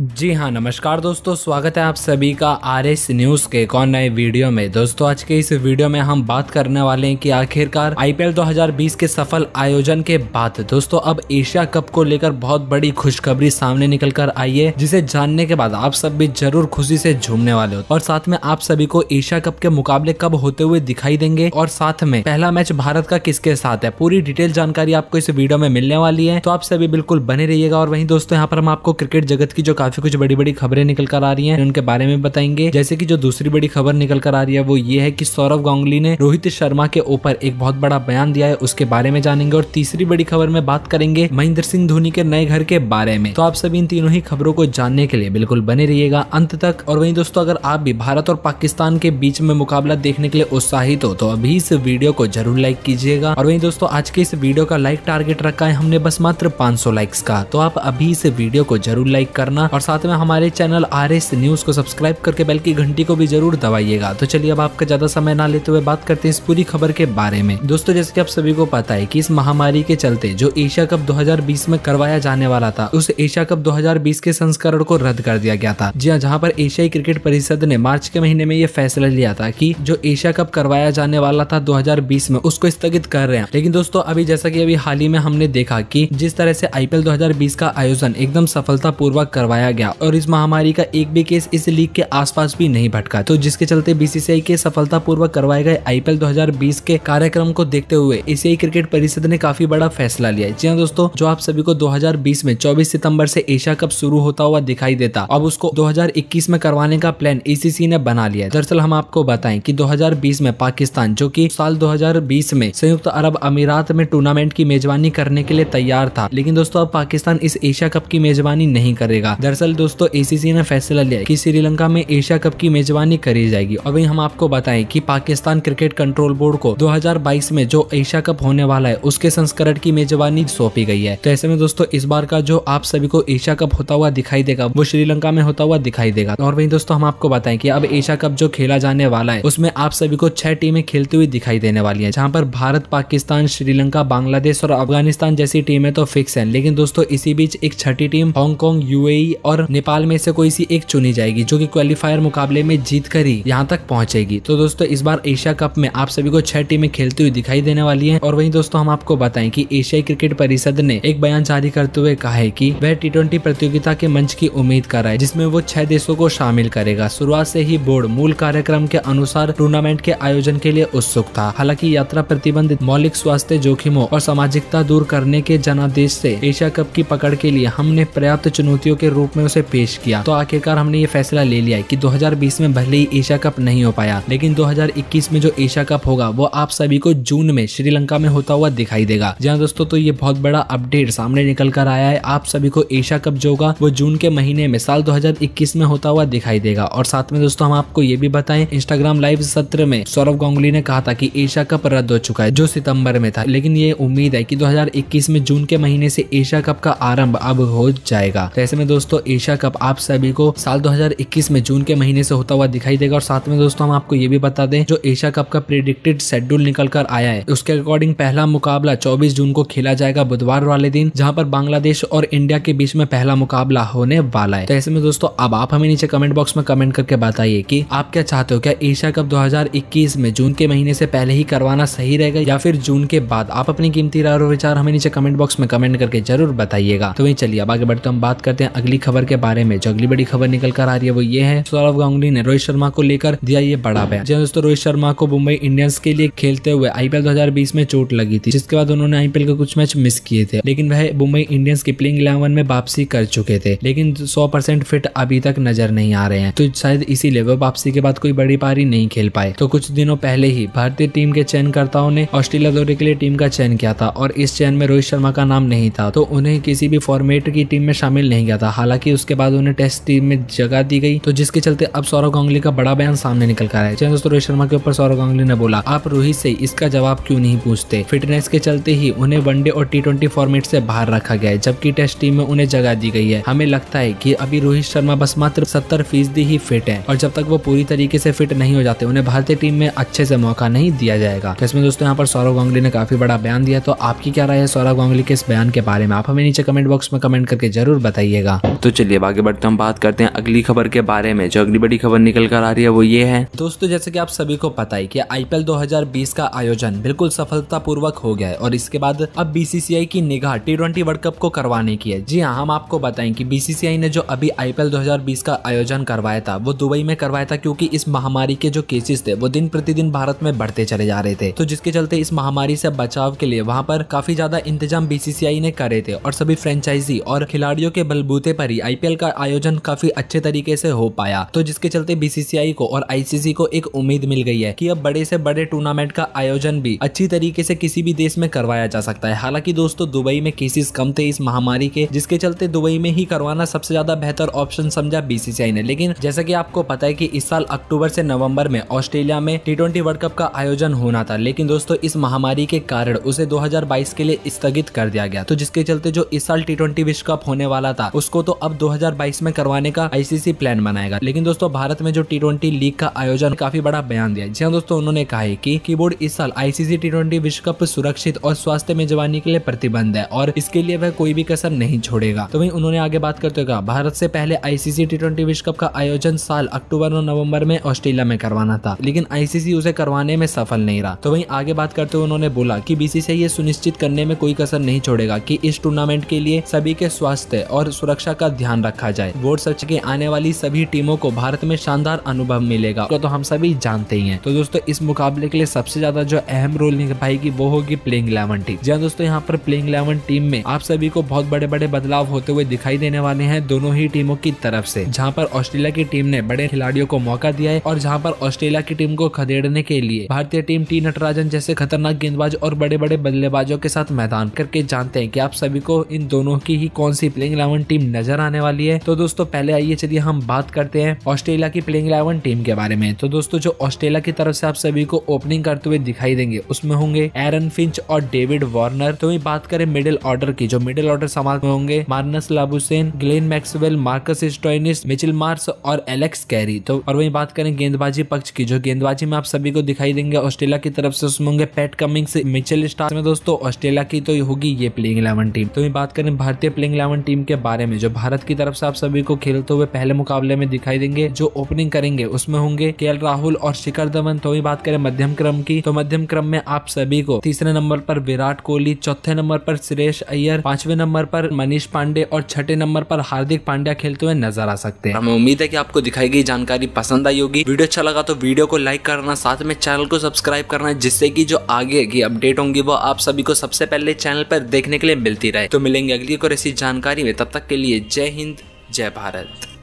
जी हाँ, नमस्कार दोस्तों, स्वागत है आप सभी का आर एस न्यूज के एक और नए वीडियो में। दोस्तों, आज के इस वीडियो में हम बात करने वाले हैं कि आखिरकार IPL 2020 के सफल आयोजन के बाद दोस्तों अब एशिया कप को लेकर बहुत बड़ी खुशखबरी सामने निकल कर आई है, जिसे जानने के बाद आप सब भी जरूर खुशी से झूमने वाले हो। और साथ में आप सभी को एशिया कप के मुकाबले कब होते हुए दिखाई देंगे और साथ में पहला मैच भारत का किसके साथ है, पूरी डिटेल जानकारी आपको इस वीडियो में मिलने वाली है, तो आप सभी बिल्कुल बने रहिएगा। और वहीं दोस्तों यहाँ पर हम आपको क्रिकेट जगत की जो काफी कुछ बड़ी बड़ी खबरें निकल कर आ रही हैं उनके बारे में बताएंगे। जैसे कि जो दूसरी बड़ी खबर निकल कर आ रही है वो ये है कि सौरभ गांगुली ने रोहित शर्मा के ऊपर एक बहुत बड़ा बयान दिया है, उसके बारे में जानेंगे। और तीसरी बड़ी खबर में बात करेंगे महेंद्र सिंह धोनी के नए घर के बारे में। तो आप सभी इन तीनों ही खबरों को जानने के लिए बिल्कुल बने रहिएगा अंत तक। और वहीं दोस्तों अगर आप भी भारत और पाकिस्तान के बीच में मुकाबला देखने के लिए उत्साहित हो तो अभी इस वीडियो को जरूर लाइक कीजिएगा। और वहीं दोस्तों आज के इस वीडियो का लाइक टारगेट रखा है हमने बस मात्र 500 लाइक्स का, तो आप अभी इस वीडियो को जरूर लाइक करना और साथ में हमारे चैनल आर एस न्यूज को सब्सक्राइब करके बेल की घंटी को भी जरूर दबाइएगा। तो चलिए अब आपका ज्यादा समय ना लेते हुए बात करते हैं इस पूरी खबर के बारे में। दोस्तों जैसे कि आप सभी को पता है कि इस महामारी के चलते जो एशिया कप 2020 में करवाया जाने वाला था उस एशिया कप 2020 के संस्करण को रद्द कर दिया गया था। जी हां, जहां पर एशियाई क्रिकेट परिषद ने मार्च के महीने में ये फैसला लिया था कि जो एशिया कप करवाया जाने वाला था 2020 में उसको स्थगित कर रहे हैं। लेकिन दोस्तों अभी जैसा की अभी हाल ही में हमने देखा की जिस तरह से IPL 2020 का आयोजन एकदम सफलतापूर्वक करवाया गया और इस महामारी का एक भी केस इस लीग के आसपास भी नहीं भटका, तो जिसके चलते बीसीसीआई के सफलतापूर्वक करवाए गए IPL 2020 के कार्यक्रम को देखते हुए एशियाई क्रिकेट परिषद ने काफी बड़ा फैसला लिया। जी हां दोस्तों, जो आप सभी को 2020 में 24 सितंबर से एशिया कप शुरू होता हुआ दिखाई देता, अब उसको 2021 में करवाने का प्लान आईसीसी ने बना लिया। दरअसल हम आपको बताएं कि 2020 में पाकिस्तान, जो की साल 2020 में संयुक्त अरब अमीरात में टूर्नामेंट की मेजबानी करने के लिए तैयार था, लेकिन दोस्तों अब पाकिस्तान इस एशिया कप की मेजबानी नहीं करेगा। दरअसल दोस्तों ACC ने फैसला लिया कि श्रीलंका में एशिया कप की मेजबानी करी जाएगी। और वहीं हम आपको बताएं कि पाकिस्तान क्रिकेट कंट्रोल बोर्ड को 2022 में जो एशिया कप होने वाला है उसके संस्करण की मेजबानी सौंपी गई है। तो ऐसे में दोस्तों इस बार का जो आप सभी को एशिया कप होता हुआ दिखाई देगा वो श्रीलंका में होता हुआ दिखाई देगा। और वहीं दोस्तों हम आपको बताएं कि अब एशिया कप जो खेला जाने वाला है उसमें आप सभी को 6 टीमें खेलती हुई दिखाई देने वाली है, जहाँ पर भारत, पाकिस्तान, श्रीलंका, बांग्लादेश और अफगानिस्तान जैसी टीमें तो फिक्स है। लेकिन दोस्तों इसी बीच एक छठी टीम हांगकांग, UAE और नेपाल में से कोई सी एक चुनी जाएगी जो कि क्वालिफायर मुकाबले में जीत कर ही यहाँ तक पहुंचेगी। तो दोस्तों इस बार एशिया कप में आप सभी को 6 टीमें खेलती हुई दिखाई देने वाली हैं। और वहीं दोस्तों हम आपको बताएं कि एशियाई क्रिकेट परिषद ने एक बयान जारी करते हुए कहा है कि वह T20 प्रतियोगिता के मंच की उम्मीद कर रहा है जिसमें वो 6 देशों को शामिल करेगा। शुरुआत से ही बोर्ड मूल कार्यक्रम के अनुसार टूर्नामेंट के आयोजन के लिए उत्सुक था। हालांकि यात्रा प्रतिबंध, मौलिक स्वास्थ्य जोखिमों और सामाजिकता दूर करने के जनादेश से एशिया कप की पकड़ के लिए हमने पर्याप्त चुनौतियों के रूप में उसे पेश किया। तो आखिरकार हमने ये फैसला ले लिया कि 2020 में भले ही एशिया कप नहीं हो पाया, लेकिन 2021 में जो एशिया कप होगा वो आप सभी को जून में श्रीलंका में होता हुआ दिखाई देगा। जी हां दोस्तों, तो ये बहुत बड़ा अपडेट सामने निकल कर आया है। आप सभी को एशिया कप जो होगा वो जून के महीने में साल 2021 में होता हुआ दिखाई देगा। और साथ में दोस्तों हम आपको ये भी बताएं, इंस्टाग्राम लाइव सत्र में सौरभ गांगुली ने कहा था कि एशिया कप रद्द हो चुका है जो सितम्बर में था, लेकिन ये उम्मीद है कि 2021 में जून के महीने से एशिया कप का आरम्भ अब हो जाएगा। ऐसे में दोस्तों एशिया कप आप सभी को साल 2021 में जून के महीने से होता हुआ दिखाई देगा। और साथ में दोस्तों हम आपको ये भी बता दें जो एशिया कप का प्रेडिक्टेड शेड्यूल निकल कर आया है उसके अकॉर्डिंग पहला मुकाबला 24 जून को खेला जाएगा, बुधवार वाले दिन, जहां पर बांग्लादेश और इंडिया के बीच में पहला मुकाबला होने वाला है। तो ऐसे में दोस्तों अब आप हमें नीचे कमेंट बॉक्स में कमेंट करके बताइए कि आप क्या चाहते हो, क्या एशिया कप 2021 में जून के महीने से पहले ही करवाना सही रहेगा या फिर जून के बाद? आप अपनी कीमती राय और विचार हमें नीचे कमेंट बॉक्स में कमेंट करके जरूर बताइएगा। तो वही चलिए अब आगे बढ़ते हम बात करते हैं अगली खबर के बारे में। जो अगली बड़ी खबर निकल कर आ रही है वो ये है, सौरभ गांगुली ने रोहित शर्मा को लेकर दिया ये बड़ा बयान। जी दोस्तों, रोहित शर्मा को मुंबई इंडियंस के लिए खेलते हुए IPL 2020 में चोट लगी थी, जिसके बाद उन्होंने IPL के कुछ मैच मिस किए थे, लेकिन वह मुंबई इंडियंस के प्लेइंग 11 में वापसी कर चुके थे, लेकिन 100% फिट अभी तक नजर नहीं आ रहे हैं। तो शायद इसीलिए वह वापसी के बाद कोई बड़ी पारी नहीं खेल पाए। तो कुछ दिनों पहले ही भारतीय टीम के चयनकर्ताओं ने ऑस्ट्रेलिया दौरे के लिए टीम का चयन किया था और इस चयन में रोहित शर्मा का नाम नहीं था, तो उन्हें किसी भी फॉर्मेट की टीम में शामिल नहीं किया था। हालांकि उसके बाद उन्हें टेस्ट टीम में जगह दी गई, तो जिसके चलते अब सौरभ गांगुली का बड़ा बयान सामने निकल कर आया है। दोस्तों रोहित शर्मा के ऊपर सौरभ गांगुली ने बोला, आप रोहित से इसका जवाब क्यों नहीं पूछते? फिटनेस के चलते ही उन्हें वनडे और T20 फॉर्मेट से बाहर रखा गया है, जबकि टेस्ट टीम में उन्हें जगह दी गई है। हमें लगता है कि अभी रोहित शर्मा बस मात्र 70% ही फिट है और जब तक वो पूरी तरीके से फिट नहीं हो जाते उन्हें भारतीय टीम में अच्छे से मौका नहीं दिया जाएगा। इसमें दोस्तों यहाँ पर सौरभ गांगुली ने काफी बड़ा बयान दिया। तो आपकी क्या राय है सौरभ गांगुली के इस बयान के बारे में? आप हमें नीचे कमेंट बॉक्स में कमेंट करके जरूर बताइएगा। तो चलिए आगे बढ़ते हम बात करते हैं अगली खबर के बारे में। जो अगली बड़ी खबर निकल कर आ रही है वो ये है दोस्तों, जैसे कि आप सभी को पता है कि IPL 2020 का आयोजन बिल्कुल सफलतापूर्वक हो गया है और इसके बाद अब BCCI की निगाह T20 वर्ल्ड कप को करवाने की है। जी हाँ, हम आपको बताएं कि BCCI ने जो अभी IPL 2020 का आयोजन करवाया था वो दुबई में करवाया था, क्योंकि इस महामारी के जो केसेस थे वो दिन प्रतिदिन भारत में बढ़ते चले जा रहे थे, तो जिसके चलते इस महामारी से बचाव के लिए वहाँ पर काफी ज्यादा इंतजाम BCCI ने करे थे और सभी फ्रेंचाइजी और खिलाड़ियों के बलबूते पर ही IPL का आयोजन काफी अच्छे तरीके से हो पाया। तो जिसके चलते BCCI को और ICC को एक उम्मीद मिल गई है कि अब बड़े से बड़े टूर्नामेंट का आयोजन भी अच्छी तरीके से किसी भी देश में करवाया जा सकता है। हालांकि दोस्तों दुबई में केसेस कम थे इस महामारी के, जिसके चलते दुबई में ही करवाना सबसे ज्यादा बेहतर ऑप्शन समझा BCCI ने। लेकिन जैसा कि आपको पता है कि इस साल अक्टूबर से नवंबर में ऑस्ट्रेलिया में T20 वर्ल्ड कप का आयोजन होना था, लेकिन दोस्तों इस महामारी के कारण उसे 2022 के लिए स्थगित कर दिया गया। तो जिसके चलते जो इस साल T20 विश्व कप होने वाला था उसको तो अब 2022 में करवाने का ICC प्लान बनाएगा। लेकिन दोस्तों भारत में जो T20 लीग का आयोजन काफी बड़ा बयान दिया। जी हाँ दोस्तों, उन्होंने कहा है कि बोर्ड इस साल ICC T20 विश्व कप सुरक्षित और स्वास्थ्य मेजबानी के लिए प्रतिबंध है और इसके लिए वह कोई भी कसर नहीं छोड़ेगा। तो वहीं उन्होंने आगे बात करते हुए कहा, भारत से पहले ICC T20 विश्व कप का आयोजन साल अक्टूबर और नवम्बर में ऑस्ट्रेलिया में करवाना था, लेकिन ICC उसे करवाने में सफल नहीं रहा। तो वहीं आगे बात करते हुए उन्होंने बोला कि BCCI ये सुनिश्चित करने में कोई कसर नहीं छोड़ेगा कि इस टूर्नामेंट के लिए सभी के स्वास्थ्य और सुरक्षा का ध्यान रखा जाए। बोर्ड सर्च के आने वाली सभी टीमों को भारत में शानदार अनुभव मिलेगा, तो हम सभी जानते ही हैं। तो दोस्तों इस मुकाबले के लिए सबसे ज्यादा जो अहम रोल निभाएगी वो होगी प्लेइंग 11 टीम। जी दोस्तों, यहाँ पर प्लेइंग 11 टीम में आप सभी को बहुत बड़े बड़े बदलाव होते हुए दिखाई देने वाले हैं दोनों ही टीमों की तरफ से, जहाँ पर ऑस्ट्रेलिया की टीम ने बड़े खिलाड़ियों को मौका दिया है और जहाँ पर ऑस्ट्रेलिया की टीम को खदेड़ने के लिए भारतीय टीम टी नटराजन जैसे खतरनाक गेंदबाज और बड़े बड़े बल्लेबाजों के साथ मैदान करके जानते हैं कि आप सभी को इन दोनों की ही कौन सी प्लेइंग 11 टीम नजर आने वाली है। तो दोस्तों पहले आइए चलिए हम बात करते हैं ऑस्ट्रेलिया की प्लेइंग 11 टीम के बारे में। तो दोस्तों जो ऑस्ट्रेलिया की तरफ से आप सभी को ओपनिंग करते हुए दिखाई देंगे उसमें होंगे एरन फिंच और डेविड वार्नर। तो ये बात करें मिडिल ऑर्डर की, जो मिडिल ऑर्डर सामान में होंगे Marnus Labuschagne, Glenn Maxwell, Marcus Stoinis, Mitchell Marsh और एलेक्स कैरी। तो और वही बात करें गेंदबाजी पक्ष की, जो गेंदबाजी में आप सभी को दिखाई देंगे ऑस्ट्रेलिया की तरफ से उसमें होंगे पैट कमिंस, मिचेल मार्श। दोस्तों ऑस्ट्रेलिया की तो होगी ये प्लेइंग 11 टीम। तो ये बात करें भारतीय प्लेइंग 11 टीम के बारे में, जो भारत की तरफ से आप सभी को खेलते हुए पहले मुकाबले में दिखाई देंगे। जो ओपनिंग करेंगे उसमें होंगे KL राहुल और शिखर धवन। तो वही बात करें मध्यम क्रम की, तो मध्यम क्रम में आप सभी को तीसरे नंबर पर विराट कोहली, चौथे नंबर पर सुरेश अय्यर, पांचवें नंबर पर मनीष पांडे और छठे नंबर पर हार्दिक पांड्या खेलते हुए नजर आ सकते हैं। हमें उम्मीद है कि आपको दिखाई गई जानकारी पसंद आई होगी। वीडियो अच्छा लगा तो वीडियो को लाइक करना, साथ में चैनल को सब्सक्राइब करना, जिससे कि जो आगे की अपडेट होंगी वो आप सभी को सबसे पहले चैनल पर देखने के लिए मिलती रहे। तो मिलेंगे अगली और ऐसी जानकारी में, तब तक के लिए जय हिंद, जय भारत।